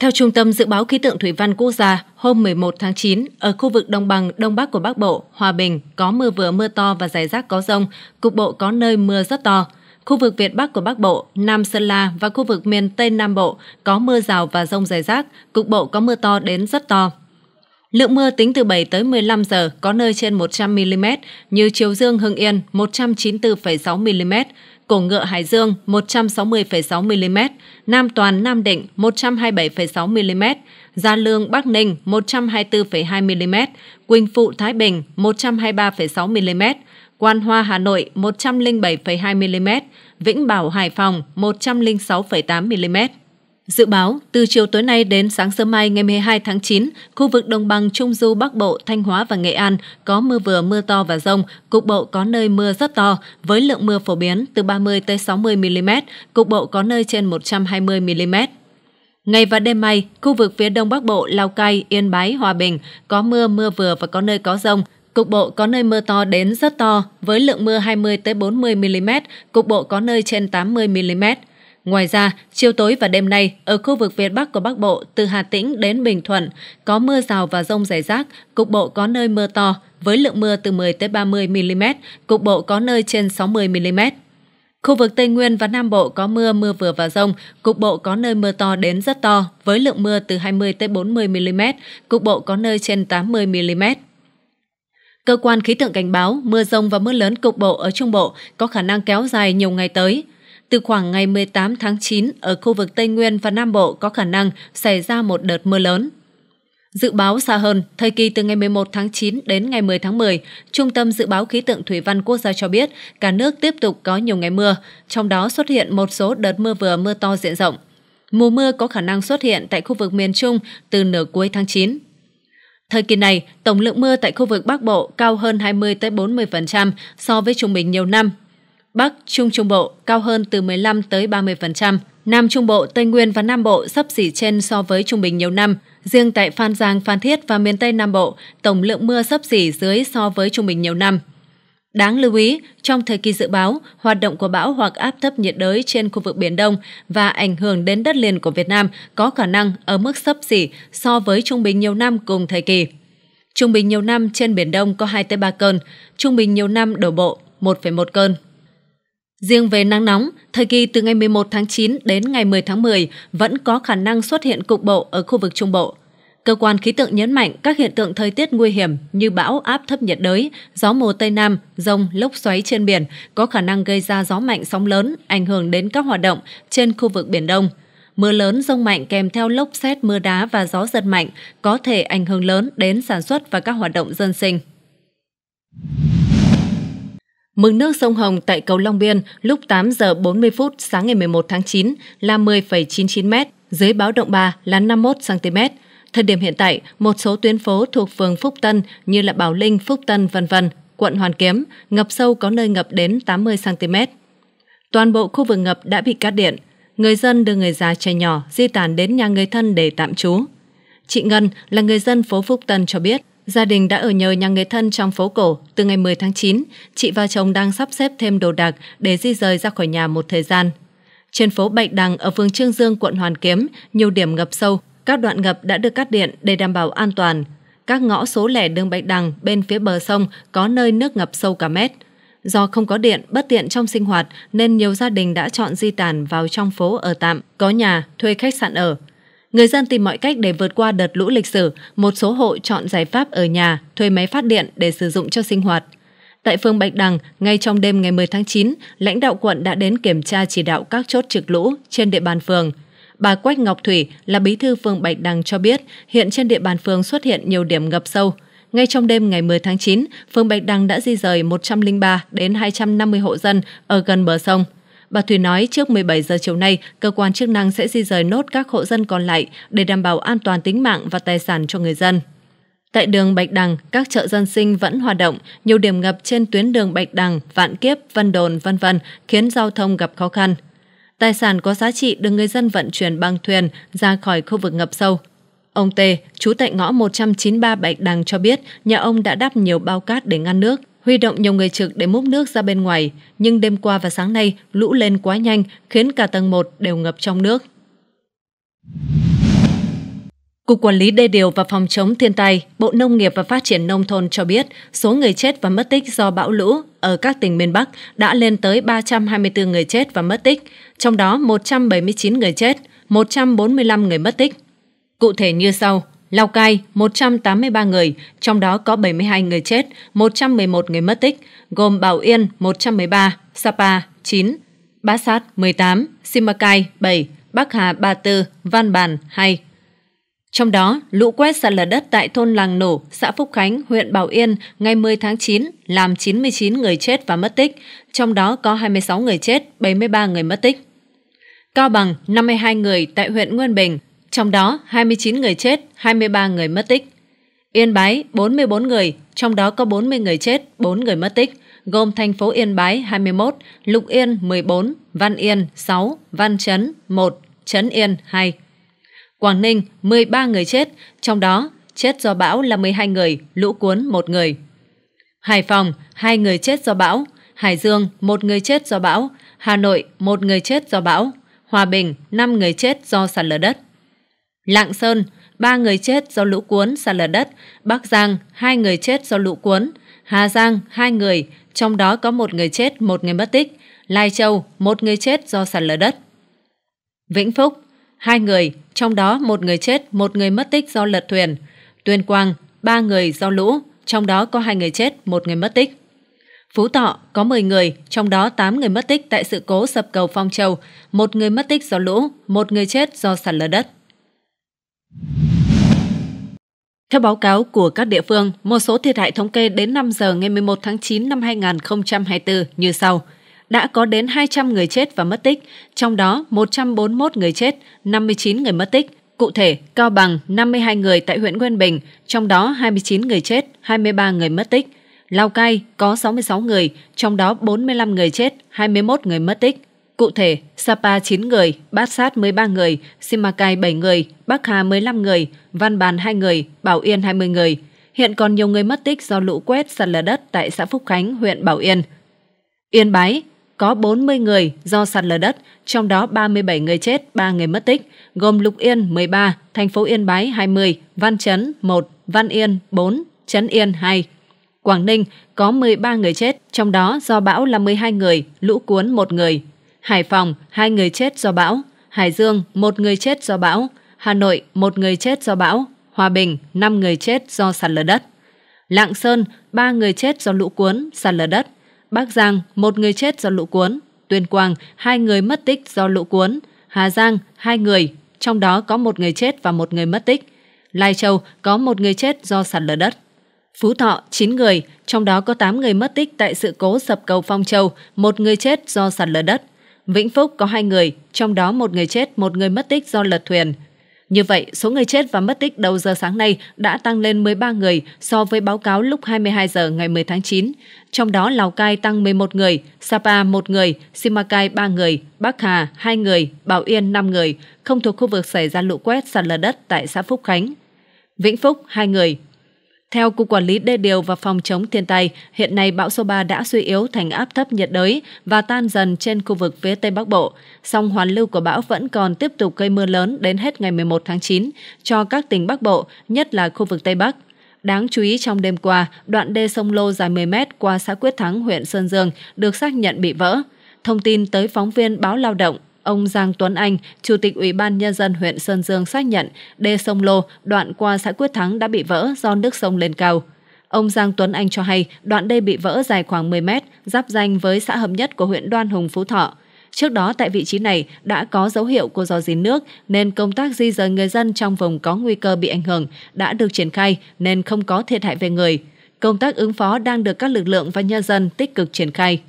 Theo Trung tâm Dự báo Khí tượng Thủy văn Quốc gia, hôm 11 tháng 9, ở khu vực đồng bằng Đông Bắc của Bắc Bộ, Hòa Bình có mưa vừa mưa to và rải rác có dông, cục bộ có nơi mưa rất to. Khu vực Việt Bắc của Bắc Bộ, Nam Sơn La và khu vực miền Tây Nam Bộ có mưa rào và dông rải rác, cục bộ có mưa to đến rất to. Lượng mưa tính từ 7 tới 15 giờ có nơi trên 100 mm như Chiếu Dương, Hưng Yên 194,6 mm, Cổ Ngựa, Hải Dương 160,6 mm, Nam Toàn, Nam Định 127,6 mm, Gia Lương, Bắc Ninh 124,2 mm, Quỳnh Phụ, Thái Bình 123,6 mm, Quan Hoa, Hà Nội 107,2 mm, Vĩnh Bảo, Hải Phòng 106,8 mm. Dự báo, từ chiều tối nay đến sáng sớm mai ngày 12 tháng 9, khu vực đồng bằng Trung Du, Bắc Bộ, Thanh Hóa và Nghệ An có mưa vừa, mưa to và dông, cục bộ có nơi mưa rất to, với lượng mưa phổ biến từ 30–60 mm, cục bộ có nơi trên 120 mm. Ngày và đêm mai, khu vực phía Đông Bắc Bộ, Lào Cai, Yên Bái, Hòa Bình có mưa, mưa vừa và có nơi có dông, cục bộ có nơi mưa to đến rất to, với lượng mưa 20–40 mm, cục bộ có nơi trên 80 mm. Ngoài ra, chiều tối và đêm nay, ở khu vực Việt Bắc của Bắc Bộ từ Hà Tĩnh đến Bình Thuận có mưa rào và dông rải rác, cục bộ có nơi mưa to với lượng mưa từ 10–30 mm, cục bộ có nơi trên 60 mm. Khu vực Tây Nguyên và Nam Bộ có mưa, mưa vừa và dông, cục bộ có nơi mưa to đến rất to với lượng mưa từ 20–40 mm, cục bộ có nơi trên 80 mm. Cơ quan khí tượng cảnh báo mưa dông và mưa lớn cục bộ ở Trung Bộ có khả năng kéo dài nhiều ngày tới. Từ khoảng ngày 18 tháng 9, ở khu vực Tây Nguyên và Nam Bộ có khả năng xảy ra một đợt mưa lớn. Dự báo xa hơn, thời kỳ từ ngày 11 tháng 9 đến ngày 10 tháng 10, Trung tâm Dự báo Khí tượng Thủy văn Quốc gia cho biết cả nước tiếp tục có nhiều ngày mưa, trong đó xuất hiện một số đợt mưa vừa, mưa to diện rộng. Mùa mưa có khả năng xuất hiện tại khu vực miền Trung từ nửa cuối tháng 9. Thời kỳ này, tổng lượng mưa tại khu vực Bắc Bộ cao hơn 20–40% so với trung bình nhiều năm. Bắc, Trung Trung Bộ cao hơn từ 15–30%, Nam Trung Bộ, Tây Nguyên và Nam Bộ xấp xỉ trên so với trung bình nhiều năm. Riêng tại Phan Giang, Phan Thiết và miền Tây Nam Bộ, tổng lượng mưa xấp xỉ dưới so với trung bình nhiều năm. Đáng lưu ý, trong thời kỳ dự báo, hoạt động của bão hoặc áp thấp nhiệt đới trên khu vực Biển Đông và ảnh hưởng đến đất liền của Việt Nam có khả năng ở mức xấp xỉ so với trung bình nhiều năm cùng thời kỳ. Trung bình nhiều năm trên Biển Đông có 2–3 cơn, trung bình nhiều năm đổ bộ 1,1 cơn. Riêng về nắng nóng, thời kỳ từ ngày 11 tháng 9 đến ngày 10 tháng 10 vẫn có khả năng xuất hiện cục bộ ở khu vực Trung Bộ. Cơ quan khí tượng nhấn mạnh các hiện tượng thời tiết nguy hiểm như bão, áp thấp nhiệt đới, gió mùa Tây Nam, dông, lốc xoáy trên biển có khả năng gây ra gió mạnh, sóng lớn, ảnh hưởng đến các hoạt động trên khu vực Biển Đông. Mưa lớn, dông mạnh kèm theo lốc sét, mưa đá và gió giật mạnh có thể ảnh hưởng lớn đến sản xuất và các hoạt động dân sinh. Mực nước sông Hồng tại cầu Long Biên lúc 8 giờ 40 phút sáng ngày 11 tháng 9 là 10,99 m, dưới báo động 3 là 51 cm. Thời điểm hiện tại, một số tuyến phố thuộc phường Phúc Tân như là Bảo Linh, Phúc Tân, v.v., quận Hoàn Kiếm ngập sâu, có nơi ngập đến 80 cm. Toàn bộ khu vực ngập đã bị cắt điện. Người dân đưa người già, trẻ nhỏ di tản đến nhà người thân để tạm trú. Chị Ngân là người dân phố Phúc Tân cho biết, gia đình đã ở nhờ nhà người thân trong phố cổ từ ngày 10 tháng 9, chị và chồng đang sắp xếp thêm đồ đạc để di rời ra khỏi nhà một thời gian. Trên phố Bạch Đằng ở phường Trương Dương, quận Hoàn Kiếm, nhiều điểm ngập sâu, các đoạn ngập đã được cắt điện để đảm bảo an toàn. Các ngõ số lẻ đường Bạch Đằng bên phía bờ sông có nơi nước ngập sâu cả mét. Do không có điện, bất tiện trong sinh hoạt nên nhiều gia đình đã chọn di tản vào trong phố ở tạm, có nhà, thuê khách sạn ở. Người dân tìm mọi cách để vượt qua đợt lũ lịch sử, một số hộ chọn giải pháp ở nhà, thuê máy phát điện để sử dụng cho sinh hoạt. Tại phường Bạch Đằng, ngay trong đêm ngày 10 tháng 9, lãnh đạo quận đã đến kiểm tra chỉ đạo các chốt trực lũ trên địa bàn phường. Bà Quách Ngọc Thủy là bí thư phường Bạch Đằng cho biết hiện trên địa bàn phường xuất hiện nhiều điểm ngập sâu. Ngay trong đêm ngày 10 tháng 9, phường Bạch Đằng đã di rời 103 đến 250 hộ dân ở gần bờ sông. Bà Thủy nói trước 17 giờ chiều nay, cơ quan chức năng sẽ di rời nốt các hộ dân còn lại để đảm bảo an toàn tính mạng và tài sản cho người dân. Tại đường Bạch Đằng, các chợ dân sinh vẫn hoạt động, nhiều điểm ngập trên tuyến đường Bạch Đằng, Vạn Kiếp, Vân Đồn, v.v. khiến giao thông gặp khó khăn. Tài sản có giá trị được người dân vận chuyển bằng thuyền ra khỏi khu vực ngập sâu. Ông T, trú tại ngõ 193 Bạch Đằng cho biết nhà ông đã đắp nhiều bao cát để ngăn nước, huy động nhiều người trực để múc nước ra bên ngoài, nhưng đêm qua và sáng nay lũ lên quá nhanh khiến cả tầng 1 đều ngập trong nước. Cục Quản lý Đê điều và Phòng chống Thiên tai, Bộ Nông nghiệp và Phát triển Nông thôn cho biết số người chết và mất tích do bão lũ ở các tỉnh miền Bắc đã lên tới 324 người chết và mất tích, trong đó 179 người chết, 145 người mất tích. Cụ thể như sau: Lào Cai 183 người, trong đó có 72 người chết, 111 người mất tích, gồm Bảo Yên 113, Sapa 9, Bát Sát 18, Simacai 7, Bắc Hà 34, Văn Bàn 2. Trong đó, lũ quét sạt lở đất tại thôn Làng Nổ, xã Phúc Khánh, huyện Bảo Yên ngày 10 tháng 9 làm 99 người chết và mất tích, trong đó có 26 người chết, 73 người mất tích. Cao Bằng 52 người tại huyện Nguyên Bình, trong đó 29 người chết, 23 người mất tích. Yên Bái 44 người, trong đó có 40 người chết, 4 người mất tích, gồm thành phố Yên Bái 21, Lục Yên 14, Văn Yên 6, Văn Chấn 1, Chấn Yên 2. Quảng Ninh 13 người chết, trong đó chết do bão là 12 người, lũ cuốn 1 người. Hải Phòng 2 người chết do bão, Hải Dương 1 người chết do bão, Hà Nội 1 người chết do bão, Hòa Bình 5 người chết do sạt lở đất. Lạng Sơn 3 người chết do lũ cuốn sạt lở đất, Bắc Giang 2 người chết do lũ cuốn, Hà Giang 2 người, trong đó có 1 người chết, 1 người mất tích, Lai Châu 1 người chết do sạt lở đất. Vĩnh Phúc 2 người, trong đó 1 người chết, 1 người mất tích do lật thuyền. Tuyên Quang 3 người do lũ, trong đó có 2 người chết, 1 người mất tích. Phú Thọ có 10 người, trong đó 8 người mất tích tại sự cố sập cầu Phong Châu, 1 người mất tích do lũ, 1 người chết do sạt lở đất. Theo báo cáo của các địa phương, một số thiệt hại thống kê đến 5 giờ ngày 11 tháng 9 năm 2024 như sau. Đã có đến 200 người chết và mất tích, trong đó 141 người chết, 59 người mất tích. Cụ thể, Cao Bằng 52 người tại huyện Nguyên Bình, trong đó 29 người chết, 23 người mất tích. Lào Cai có 66 người, trong đó 45 người chết, 21 người mất tích. Cụ thể, Sapa 9 người, Bát Sát 13 người, Simacai 7 người, Bắc Hà 15 người, Văn Bàn 2 người, Bảo Yên 20 người. Hiện còn nhiều người mất tích do lũ quét sạt lở đất tại xã Phúc Khánh, huyện Bảo Yên. Yên Bái có 40 người do sạt lở đất, trong đó 37 người chết, 3 người mất tích, gồm Lục Yên 13, thành phố Yên Bái 20, Văn Chấn 1, Văn Yên 4, Chấn Yên 2. Quảng Ninh có 13 người chết, trong đó do bão là 12 người, lũ cuốn 1 người. Hải Phòng 2 người chết do bão, Hải Dương 1 người chết do bão, Hà Nội 1 người chết do bão, Hòa Bình 5 người chết do sạt lở đất. Lạng Sơn 3 người chết do lũ cuốn, sạt lở đất. Bắc Giang 1 người chết do lũ cuốn, Tuyên Quang 2 người mất tích do lũ cuốn, Hà Giang 2 người, trong đó có 1 người chết và 1 người mất tích. Lai Châu có 1 người chết do sạt lở đất. Phú Thọ 9 người, trong đó có 8 người mất tích tại sự cố sập cầu Phong Châu, 1 người chết do sạt lở đất. Vĩnh Phúc có 2 người, trong đó 1 người chết, 1 người mất tích do lật thuyền. Như vậy, số người chết và mất tích đầu giờ sáng nay đã tăng lên 13 người so với báo cáo lúc 22 giờ ngày 10 tháng 9. Trong đó Lào Cai tăng 11 người, Sapa 1 người, Simacai 3 người, Bắc Hà 2 người, Bảo Yên 5 người, không thuộc khu vực xảy ra lũ quét sạt lở đất tại xã Phúc Khánh. Vĩnh Phúc 2 người. Theo Cục Quản lý Đê điều và Phòng chống Thiên tai, hiện nay bão số 3 đã suy yếu thành áp thấp nhiệt đới và tan dần trên khu vực phía Tây Bắc Bộ. Song hoàn lưu của bão vẫn còn tiếp tục gây mưa lớn đến hết ngày 11 tháng 9 cho các tỉnh Bắc Bộ, nhất là khu vực Tây Bắc. Đáng chú ý trong đêm qua, đoạn đê sông Lô dài 10 mét qua xã Quyết Thắng, huyện Sơn Dương được xác nhận bị vỡ. Thông tin tới phóng viên báo Lao động, ông Giang Tuấn Anh, Chủ tịch Ủy ban Nhân dân huyện Sơn Dương xác nhận đê sông Lô đoạn qua xã Quyết Thắng đã bị vỡ do nước sông lên cao. Ông Giang Tuấn Anh cho hay đoạn đê bị vỡ dài khoảng 10 mét, giáp ranh với xã Hợp Nhất của huyện Đoan Hùng, Phú Thọ. Trước đó tại vị trí này đã có dấu hiệu của rò rỉ nước nên công tác di dời người dân trong vùng có nguy cơ bị ảnh hưởng đã được triển khai nên không có thiệt hại về người. Công tác ứng phó đang được các lực lượng và nhân dân tích cực triển khai.